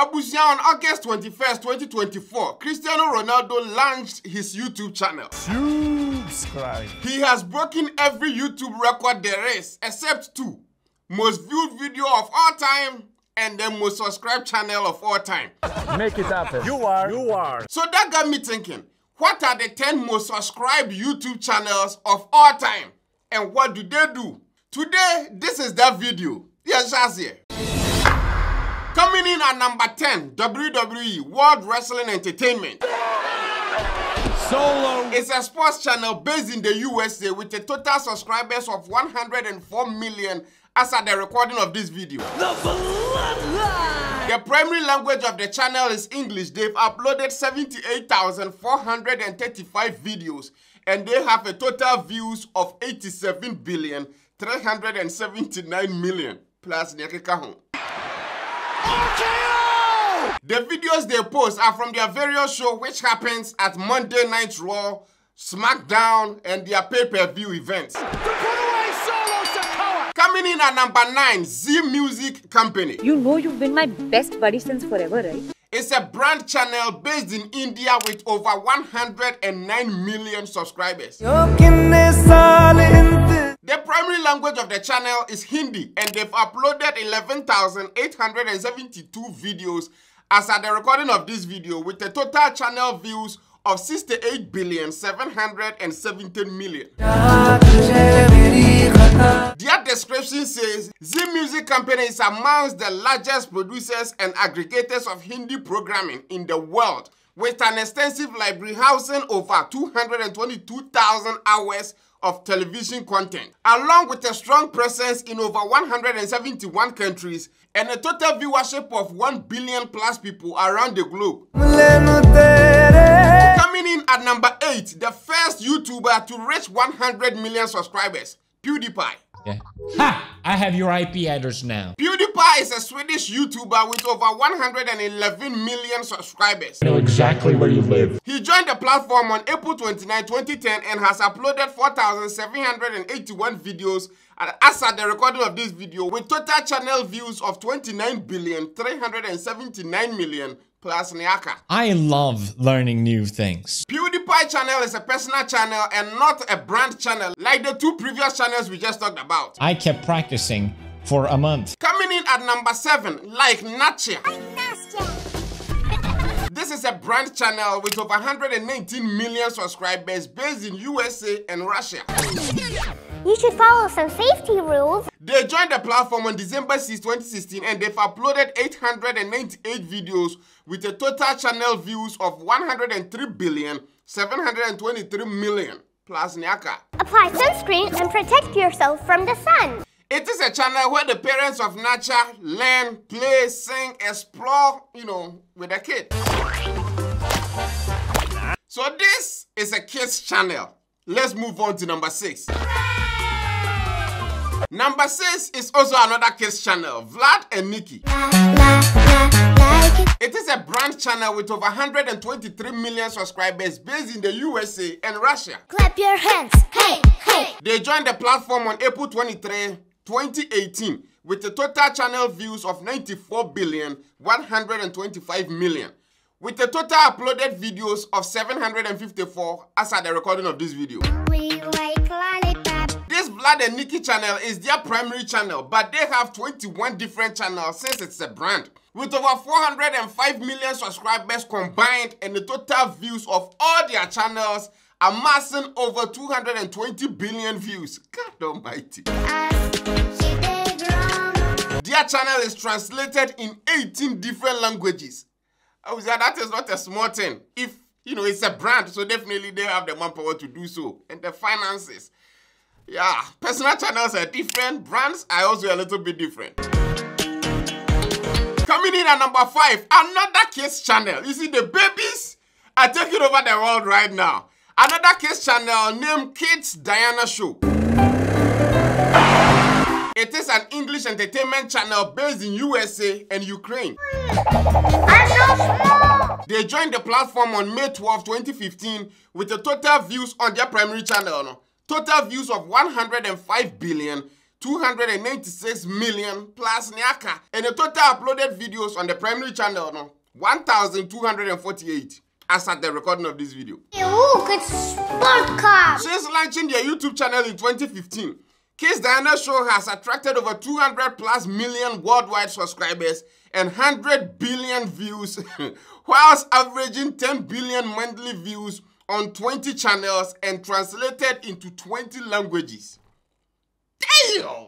Abuja, on August 21st, 2024, Cristiano Ronaldo launched his YouTube channel. Subscribe. He has broken every YouTube record there is, except two. Most viewed video of all time and the most subscribed channel of all time. Make it happen. You are. So that got me thinking, what are the 10 most subscribed YouTube channels of all time? And what do they do? Today, this is that video. Yes, Shazia. Coming in at number 10, WWE, World Wrestling Entertainment. Solo. It's a sports channel based in the USA with a total subscribers of 104 million as at the recording of this video. The bloodline. The primary language of the channel is English. They've uploaded 78,435 videos and they have a total views of 87,379,000,000 plus Nekikahon. RKO! The videos they post are from their various show which happens at Monday Night Raw, Smackdown, and their pay-per-view events. Coming in at number 9, Zee Music Company. You know you've been my best buddy since forever, right? It's a brand channel based in India with over 109 million subscribers. The primary language of the channel is Hindi and they've uploaded 11,872 videos as at the recording of this video with a total channel views of 68,717,000,000. Their description says, Zee Music Company is amongst the largest producers and aggregators of Hindi programming in the world with an extensive library housing over 222,000 hours of television content, along with a strong presence in over 171 countries and a total viewership of 1 billion plus people around the globe. Coming in at number 8, the first YouTuber to reach 100 million subscribers, PewDiePie. Yeah. Ha! I have your IP address now. PewDiePie is a Swedish YouTuber with over 111 million subscribers. I know exactly where you live. He joined the platform on April 29, 2010 and has uploaded 4,781 videos as at the recording of this video with total channel views of 29,379,000,000 plus Nyaka. I love learning new things. PewDiePie channel is a personal channel and not a brand channel like the two previous channels we just talked about. I kept practicing for a month. Coming in at number 7, Like Nachia. This is a brand channel with over 119 million subscribers based in USA and Russia. You should follow some safety rules. They joined the platform on December 6, 2016 and they've uploaded 898 videos with a total channel views of 103,723,000,000 plus Nyaka. Apply sunscreen and protect yourself from the sun. It is a channel where the parents of nature learn, play, sing, explore, you know, with a kid. So this is a kids channel. Let's move on to number 6. Number 6 is also another kids channel, Vlad and Niki. It is a brand channel with over 123 million subscribers based in the USA and Russia. Clap your hands, hey, hey. They joined the platform on April 23, 2018 with a total channel views of 94,125,000,000 with a total uploaded videos of 754 as at the recording of this video. Vlad and Niki channel is their primary channel, but they have 21 different channels since it's a brand. With over 405 million subscribers combined and the total views of all their channels amassing over 220 billion views. God almighty. Their channel is translated in 18 different languages. That is not a small thing. If, you know, it's a brand, so definitely they have the manpower to do so and the finances. Yeah, personal channels are different, brands are also a little bit different. Coming in at number 5, another kids channel. You see, the babies are taking over the world right now. Another kids channel named Kids Diana Show. It is an English entertainment channel based in USA and Ukraine. They joined the platform on May 12, 2015 with a total views on their primary channel. Total views of 105 billion 296 million plus Nyaka, and the total uploaded videos on the primary channel now 1,248 as at the recording of this video. Hey, look, it's sport car. Since launching their YouTube channel in 2015, Kids Diana Show has attracted over 200 plus million worldwide subscribers and 100 billion views, whilst averaging 10 billion monthly views on 20 channels and translated into 20 languages. Damn!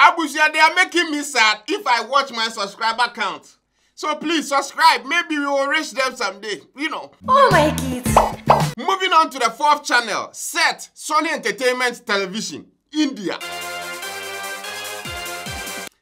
Abuja, they are making me sad if I watch my subscriber count. So please subscribe, maybe we will reach them someday, you know. Oh my kids. Moving on to the fourth channel, set Sony Entertainment Television, India.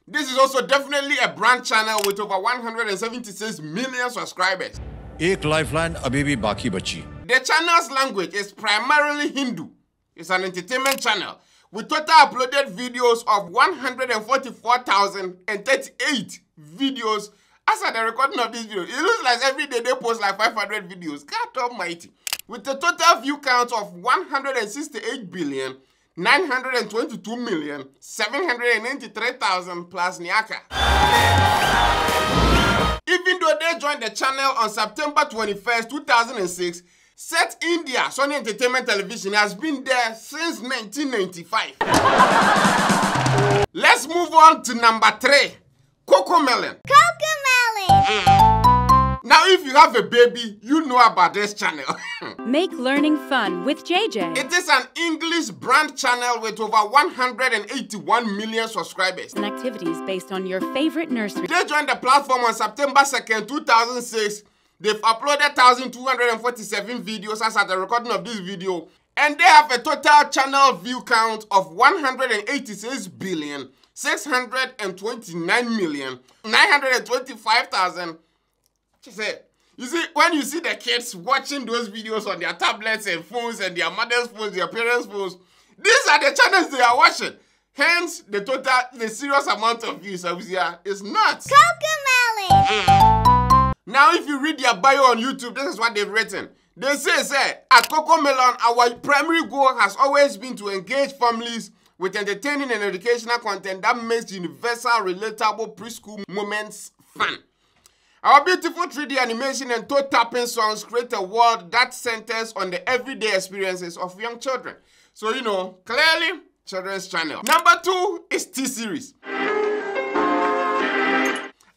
This is also definitely a brand channel with over 176 million subscribers. Ek lifeline abhi bhi baki bachi. The channel's language is primarily Hindu. It's an entertainment channel with total uploaded videos of 144,038 videos as at the recording of this video. It looks like every day they post like 500 videos. God almighty. With a total view count of 168,922,793,000 plus Nyaka. Even though they joined the channel on September 21st, 2006, Set India, Sony Entertainment Television, has been there since 1995. Let's move on to number 3, Cocomelon. Now, if you have a baby, you know about this channel. Make learning fun with JJ. It is an English brand channel with over 181 million subscribers. And activities based on your favorite nursery. They joined the platform on September 2nd, 2006. They've uploaded 1,247 videos as at the recording of this video. And they have a total channel view count of 186,629,925,000. You see, when you see the kids watching those videos on their tablets and phones and their mother's phones, their parents' phones, these are the channels they are watching. Hence, the total, the serious amount of views is nuts. Cocomelon. Now, if you read their bio on YouTube, this is what they've written. They say, at Cocomelon, our primary goal has always been to engage families with entertaining and educational content that makes universal, relatable preschool moments fun. Our beautiful 3D animation and toe-tapping songs create a world that centers on the everyday experiences of young children. So, you know, clearly, children's channel. Number 2 is T-Series.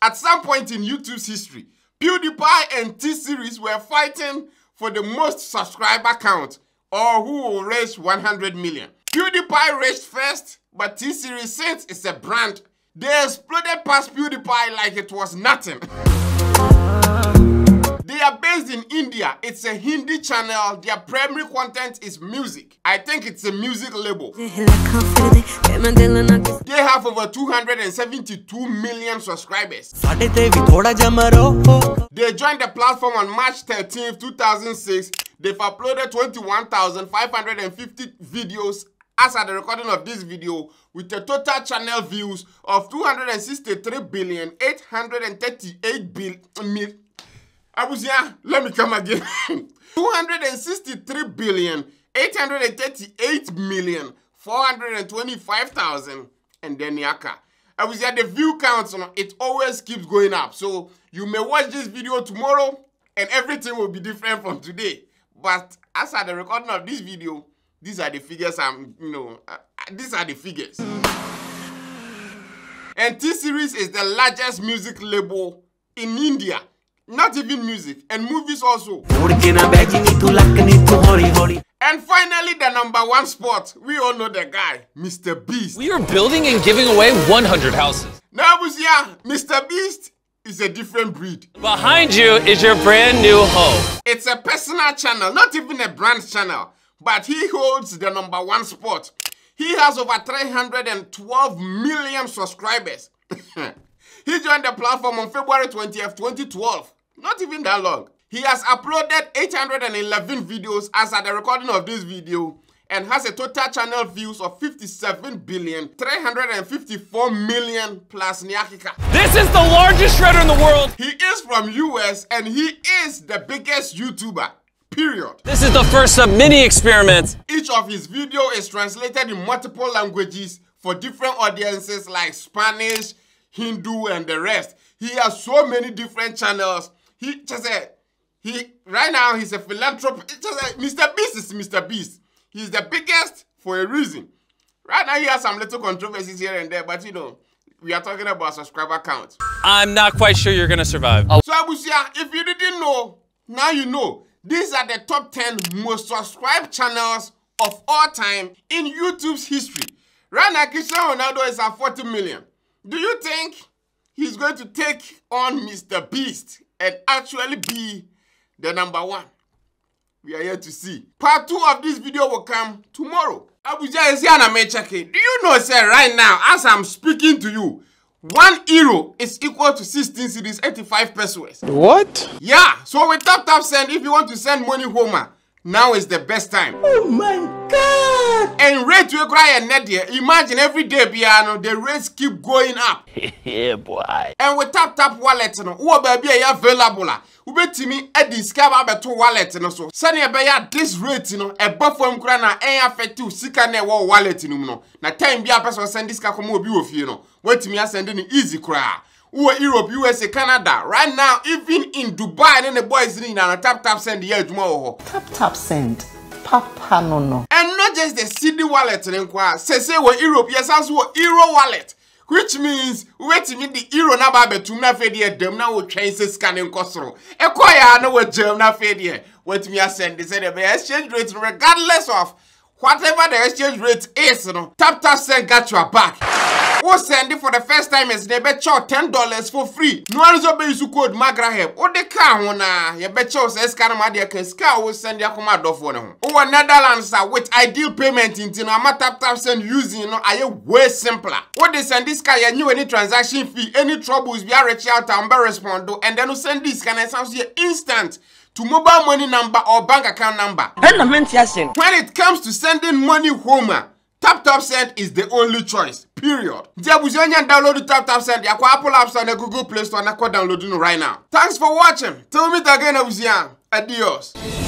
At some point in YouTube's history, PewDiePie and T-Series were fighting for the most subscriber count, or who will reach 100 million. PewDiePie reached first, but T-Series, since it's a brand, they exploded past PewDiePie like it was nothing. They are based in India. It's a Hindi channel. Their primary content is music. I think it's a music label. They have over 272 million subscribers. They joined the platform on March 13th, 2006. They've uploaded 21,550 videos as at the recording of this video, with a total channel views of 263,838,000,000. Abuja, let me come again. 263,838,425,000 and then Nyaka. Abuja, the view counts, it always keeps going up. So you may watch this video tomorrow and everything will be different from today. But as at the recording of this video, these are the figures these are the figures. And T-Series is the largest music label in India. Not even music, and movies also. And finally, the number 1 spot. We all know the guy, MrBeast. We are building and giving away 100 houses. Now, Busia, MrBeast is a different breed. Behind you is your brand new home. It's a personal channel, not even a brand channel, but he holds the number 1 spot. He has over 312 million subscribers. He joined the platform on February 20th, 2012. Not even that long. He has uploaded 811 videos as at the recording of this video and has a total channel views of 57,354,000,000 plus Nyakika. This is the largest shredder in the world. He is from US and he is the biggest YouTuber. period. This is the first of many experiments. Each of his videos is translated in multiple languages for different audiences like Spanish, Hindu, and the rest. He has so many different channels. Right now, he's a philanthropist. MrBeast is MrBeast. He's the biggest for a reason. Right now, he has some little controversies here and there, but you know, we are talking about subscriber count. I'm not quite sure you're gonna survive. So Abusia, if you didn't know, now you know. These are the top 10 most subscribed channels of all time in YouTube's history. Right now, Cristiano Ronaldo is at 40 million. Do you think he's going to take on MrBeast and actually be the #1? We are here to see. Part 2 of this video will come tomorrow. Abuja is here and I'm checking. Do you know, sir, right now, as I'm speaking to you, €1 is equal to 16 cedis, 85 pesos. What? Yeah, so with Tap Tap Send, if you want to send money home, now is the best time. Oh my God! And rates will cry and net here. Imagine every day, Biano, the rates keep going up. Yeah, boy. And with Tap Tap Wallet, you know, oh, baby, you're available. Ube timi e discover about 2 wallet no so. Sani ebe ya this rate you know, e buffer mkura na e affective sika ne wo wallet no no. Na time bi a person send this ka komo obi ofie no. Wetimi ya send ni easy kra. Uwe Europe, USA, Canada. Right now even in Dubai then the boys in na Tap Tap Send here adwuma wo. Tap Tap Send. Papa no no. And not just the CD wallet nkwa. Say we Europe, yes also we Euro wallet. Which means, wait to meet the hero na babe to na fede dem na wo twen se scanning kosoro. E koya na wo gem na fede. Wait me send this the exchange rate regardless of whatever the exchange rate is, you know. Tap Tap Send got your back. Who send it for the first time is they bet you $10 for free. No one is obey you code Magraheb. Or the car na you bet you say scan ma dey can scan we send ya come do for no. Or Netherlands with ideal payment in you know, Tap Tap Send using you know are way simpler. What they send this car you any transaction fee, any troubles we are reach out and be respond do and then you send this can sounds you instant to mobile money number or bank account number. When it comes to sending money home, Tap Tap Send is the only choice, period. Download the Tap Tap Send. You can Apple App Store and Google Play Store and download it right now. Thanks for watching. Till we meet again, Abuzian. Adios.